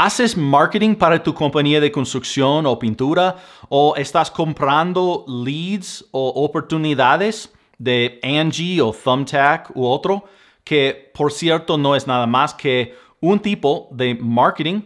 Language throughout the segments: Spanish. ¿Haces marketing para tu compañía de construcción o pintura? ¿O estás comprando leads o oportunidades de Angi o Thumbtack u otro? Que, por cierto, no es nada más que un tipo de marketing.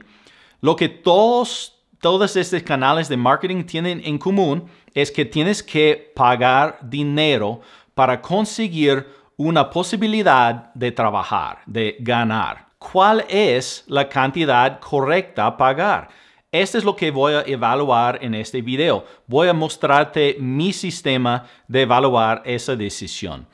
Lo que todos estos canales de marketing tienen en común es que tienes que pagar dinero para conseguir una posibilidad de trabajar, de ganar. ¿Cuál es la cantidad correcta a pagar? Esto es lo que voy a evaluar en este video. Voy a mostrarte mi sistema de evaluar esa decisión.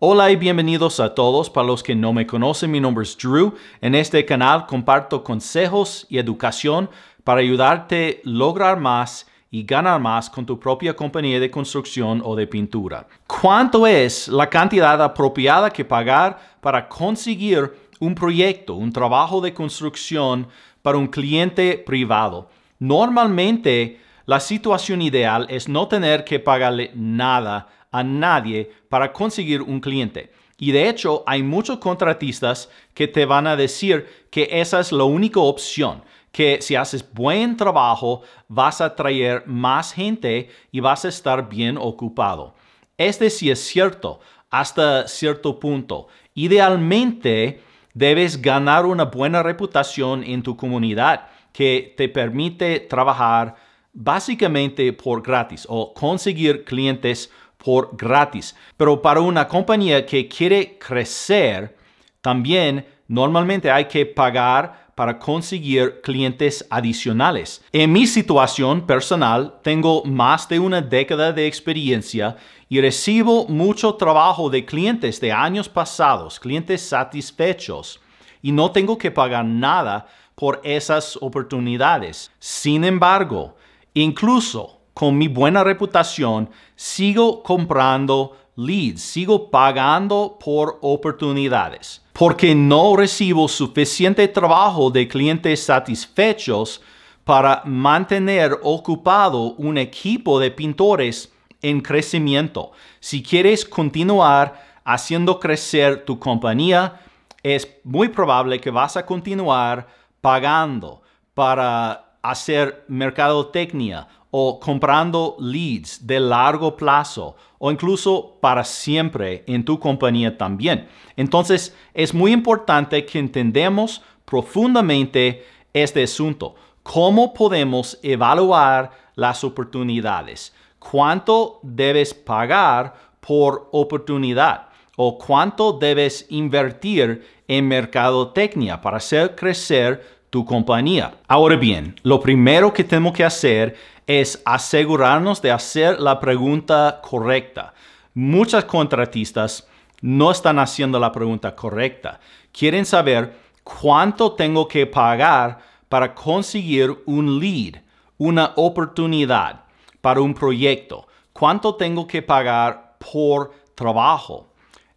Hola y bienvenidos a todos. Para los que no me conocen, mi nombre es Drew. En este canal comparto consejos y educación para ayudarte a lograr más y ganar más con tu propia compañía de construcción o de pintura. ¿Cuánto es la cantidad apropiada que pagar para conseguir un proyecto, un trabajo de construcción para un cliente privado? Normalmente, la situación ideal es no tener que pagarle nada a nadie para conseguir un cliente. Y de hecho, hay muchos contratistas que te van a decir que esa es la única opción, que si haces buen trabajo, vas a atraer más gente y vas a estar bien ocupado. Este sí es cierto, hasta cierto punto. Idealmente, debes ganar una buena reputación en tu comunidad que te permite trabajar básicamente por gratis o conseguir clientes por gratis. Pero para una compañía que quiere crecer, también normalmente hay que pagar para conseguir clientes adicionales. En mi situación personal, tengo más de una década de experiencia y recibo mucho trabajo de clientes de años pasados, clientes satisfechos, y no tengo que pagar nada por esas oportunidades. Sin embargo, incluso con mi buena reputación, sigo comprando leads, sigo pagando por oportunidades, porque no recibo suficiente trabajo de clientes satisfechos para mantener ocupado un equipo de pintores en crecimiento. Si quieres continuar haciendo crecer tu compañía, es muy probable que vas a continuar pagando para hacer mercadotecnia o comprando leads de largo plazo o incluso para siempre en tu compañía también. Entonces, es muy importante que entendamos profundamente este asunto. ¿Cómo podemos evaluar las oportunidades? ¿Cuánto debes pagar por oportunidad? ¿O cuánto debes invertir en mercadotecnia para hacer crecer tu compañía? Ahora bien, lo primero que tenemos que hacer es asegurarnos de hacer la pregunta correcta. Muchas contratistas no están haciendo la pregunta correcta. Quieren saber cuánto tengo que pagar para conseguir un lead, una oportunidad para un proyecto. ¿Cuánto tengo que pagar por trabajo?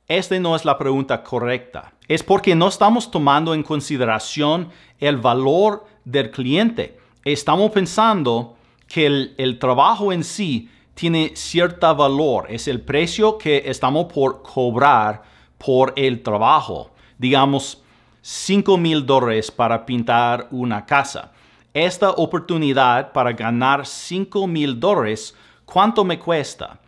Esta no es la pregunta correcta. Es porque no estamos tomando en consideración el valor del cliente. Estamos pensando que el trabajo en sí tiene cierto valor. Es el precio que estamos por cobrar por el trabajo. Digamos, $5,000 para pintar una casa. Esta oportunidad para ganar $5,000, ¿cuánto me cuesta?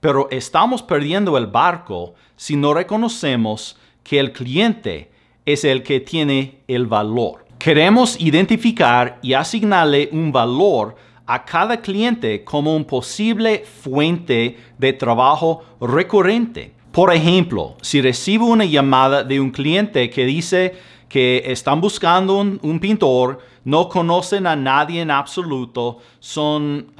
Pero estamos perdiendo el barco si no reconocemos que el cliente es el que tiene el valor. Queremos identificar y asignarle un valor a cada cliente como un posible fuente de trabajo recurrente. Por ejemplo, si recibo una llamada de un cliente que dice que están buscando un pintor, no conocen a nadie en absoluto, son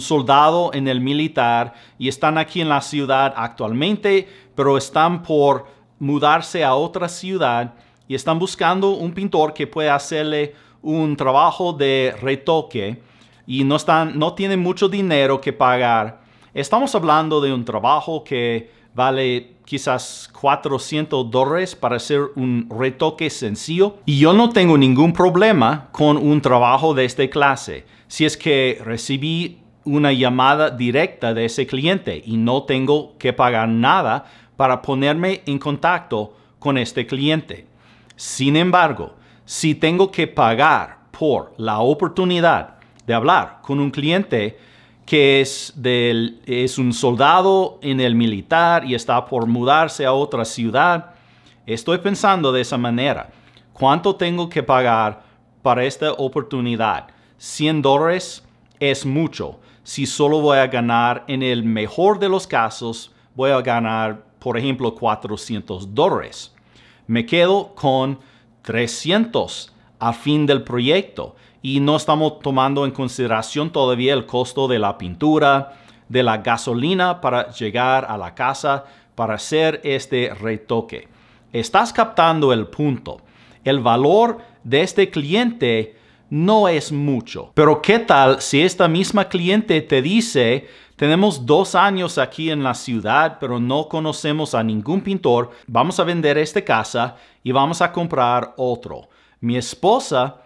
soldados en el militar y están aquí en la ciudad actualmente, pero están por mudarse a otra ciudad y están buscando un pintor que pueda hacerle un trabajo de retoque y no tienen mucho dinero que pagar. Estamos hablando de un trabajo que vale quizás $400 para hacer un retoque sencillo. Y yo no tengo ningún problema con un trabajo de esta clase. Si es que recibí una llamada directa de ese cliente y no tengo que pagar nada para ponerme en contacto con este cliente. Sin embargo, si tengo que pagar por la oportunidad de hablar con un cliente que es un soldado en el militar y está por mudarse a otra ciudad, estoy pensando de esa manera. ¿Cuánto tengo que pagar para esta oportunidad? $100 es mucho. Si solo voy a ganar, en el mejor de los casos, voy a ganar, por ejemplo, $400. Me quedo con $300 a fin del proyecto. Y no estamos tomando en consideración todavía el costo de la pintura, de la gasolina para llegar a la casa, para hacer este retoque. Estás captando el punto. El valor de este cliente no es mucho. Pero ¿qué tal si esta misma cliente te dice, tenemos 2 años aquí en la ciudad, pero no conocemos a ningún pintor, vamos a vender esta casa y vamos a comprar otro? Mi esposa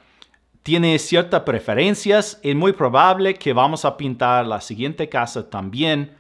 tiene ciertas preferencias, es muy probable que vamos a pintar la siguiente casa también.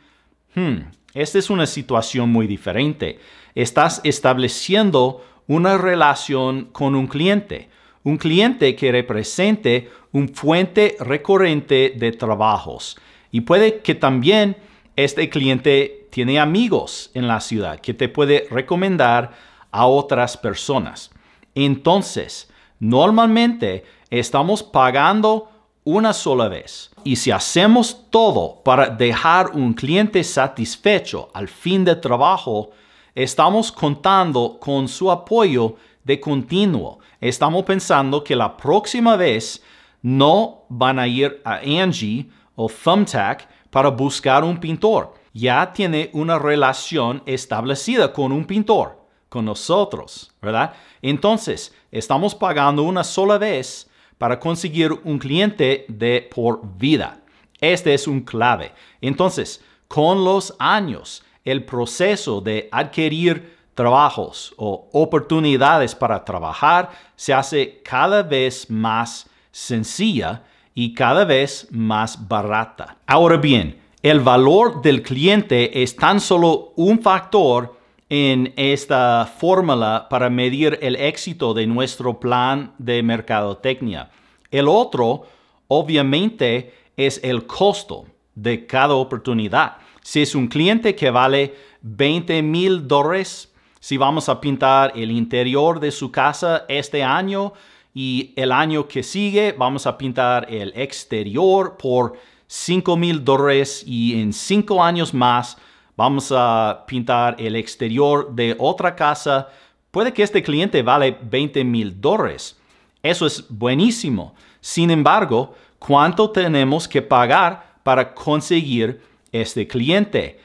Esta es una situación muy diferente. Estás estableciendo una relación con un cliente que represente una fuente recurrente de trabajos. Y puede que también este cliente tiene amigos en la ciudad que te puede recomendar a otras personas. Entonces, normalmente estamos pagando una sola vez. Y si hacemos todo para dejar un cliente satisfecho al fin del trabajo, estamos contando con su apoyo de continuo. Estamos pensando que la próxima vez no van a ir a Angi o Thumbtack para buscar un pintor. Ya tiene una relación establecida con un pintor, con nosotros, ¿verdad? Entonces, estamos pagando una sola vez para conseguir un cliente de por vida. Este es un clave. Entonces, con los años, el proceso de adquirir trabajos o oportunidades para trabajar se hace cada vez más sencilla y cada vez más barata. Ahora bien, el valor del cliente es tan solo un factor en esta fórmula para medir el éxito de nuestro plan de mercadotecnia. El otro, obviamente, es el costo de cada oportunidad. Si es un cliente que vale $20,000, si vamos a pintar el interior de su casa este año y el año que sigue vamos a pintar el exterior por $5,000 y en 5 años más vamos a pintar el exterior de otra casa. Puede que este cliente vale $20,000. Eso es buenísimo. Sin embargo, ¿cuánto tenemos que pagar para conseguir este cliente?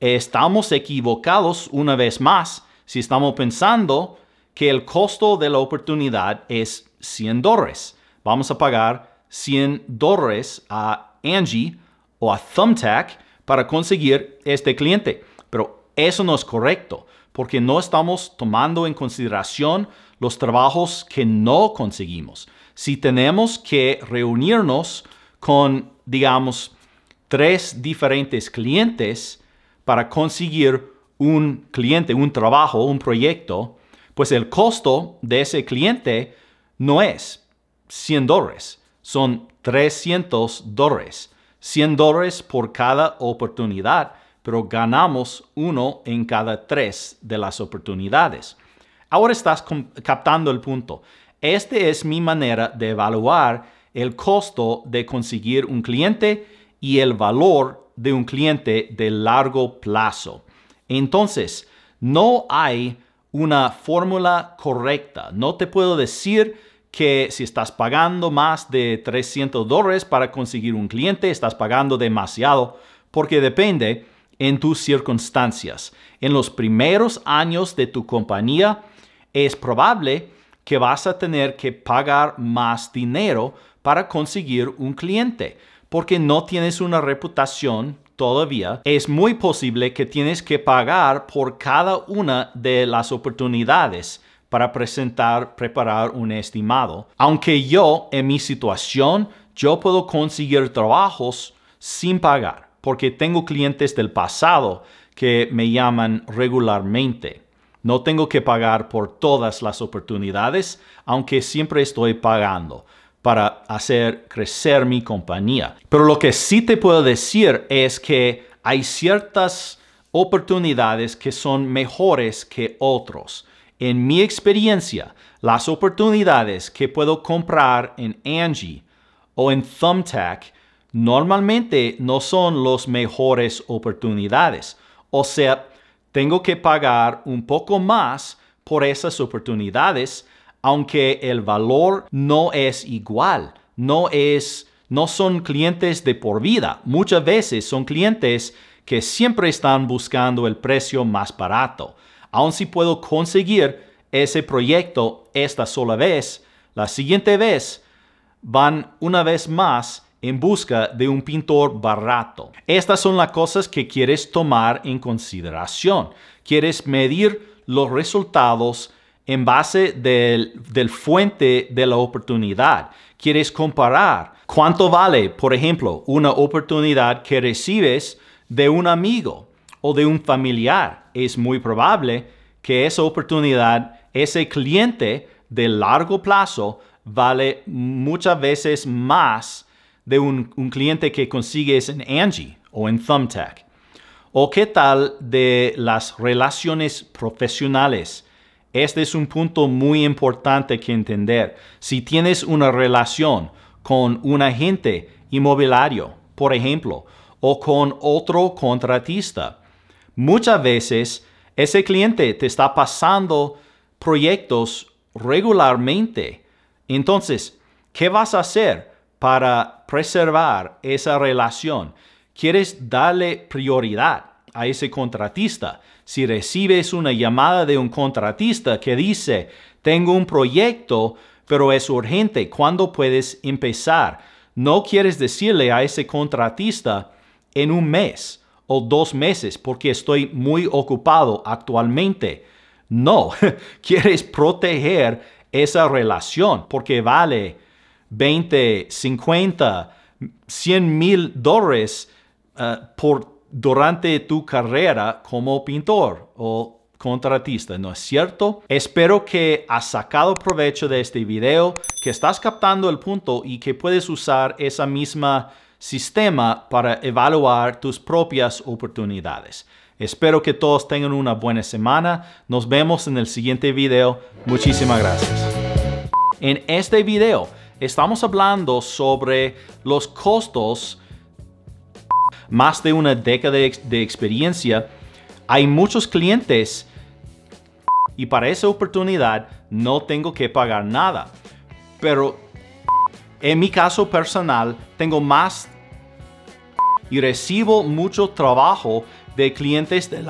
Estamos equivocados una vez más si estamos pensando que el costo de la oportunidad es $100. Vamos a pagar $100 a Angi o a Thumbtack para conseguir este cliente. Pero eso no es correcto, porque no estamos tomando en consideración los trabajos que no conseguimos. Si tenemos que reunirnos con, digamos, 3 diferentes clientes para conseguir un cliente, un trabajo, un proyecto, pues el costo de ese cliente no es $100, son $300. $100 por cada oportunidad, pero ganamos 1 en cada 3 de las oportunidades. Ahora estás captando el punto. Esta es mi manera de evaluar el costo de conseguir un cliente y el valor de un cliente de largo plazo. Entonces, no hay una fórmula correcta. No te puedo decir que si estás pagando más de $300 para conseguir un cliente, estás pagando demasiado, porque depende en tus circunstancias. En los primeros años de tu compañía, es probable que vas a tener que pagar más dinero para conseguir un cliente, porque no tienes una reputación todavía. Es muy posible que tienes que pagar por cada una de las oportunidades para preparar un estimado. Aunque yo, en mi situación, yo puedo conseguir trabajos sin pagar, porque tengo clientes del pasado que me llaman regularmente. No tengo que pagar por todas las oportunidades, aunque siempre estoy pagando. para hacer crecer mi compañía. Pero lo que sí te puedo decir es que hay ciertas oportunidades que son mejores que otros. En mi experiencia, las oportunidades que puedo comprar en Angi o en Thumbtack normalmente no son las mejores oportunidades. O sea, tengo que pagar un poco más por esas oportunidades, aunque el valor no es igual. No son clientes de por vida. Muchas veces son clientes que siempre están buscando el precio más barato. Aun si puedo conseguir ese proyecto esta sola vez, la siguiente vez van una vez más en busca de un pintor barato. Estas son las cosas que quieres tomar en consideración. Quieres medir los resultados en base del fuente de la oportunidad. Quieres comparar cuánto vale, por ejemplo, una oportunidad que recibes de un amigo o de un familiar. Es muy probable que esa oportunidad, ese cliente de largo plazo, vale muchas veces más de un cliente que consigues en Angi o en Thumbtack. ¿O qué tal de las relaciones profesionales? Este es un punto muy importante que entender. Si tienes una relación con un agente inmobiliario, por ejemplo, o con otro contratista, muchas veces ese cliente te está pasando proyectos regularmente. Entonces, ¿qué vas a hacer para preservar esa relación? Quieres darle prioridad a ese contratista. Si recibes una llamada de un contratista que dice, tengo un proyecto, pero es urgente, ¿cuándo puedes empezar? No quieres decirle a ese contratista en un mes o 2 meses porque estoy muy ocupado actualmente. No, quieres proteger esa relación porque vale $20, $50, $100,000 durante tu carrera como pintor o contratista, ¿no es cierto? Espero que has sacado provecho de este video, que estás captando el punto y que puedes usar esa misma sistema para evaluar tus propias oportunidades. Espero que todos tengan una buena semana. Nos vemos en el siguiente video. Muchísimas gracias. En este video estamos hablando sobre los costos. Más de una década de experiencia, hay muchos clientes y para esa oportunidad no tengo que pagar nada. Pero en mi caso personal tengo más y recibo mucho trabajo de clientes de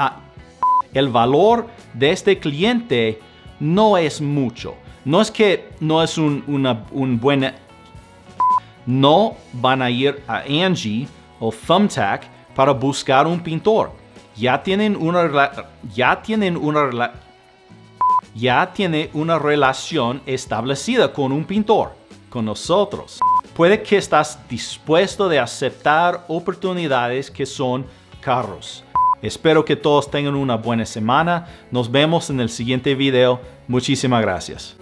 el valor de este cliente no es mucho. No es que no es un buen... No van a ir a Angi o Thumbtack para buscar un pintor. Ya tienen una relación establecida con un pintor, con nosotros. Puede que estás dispuesto de aceptar oportunidades que son caros. Espero que todos tengan una buena semana. Nos vemos en el siguiente video. Muchísimas gracias.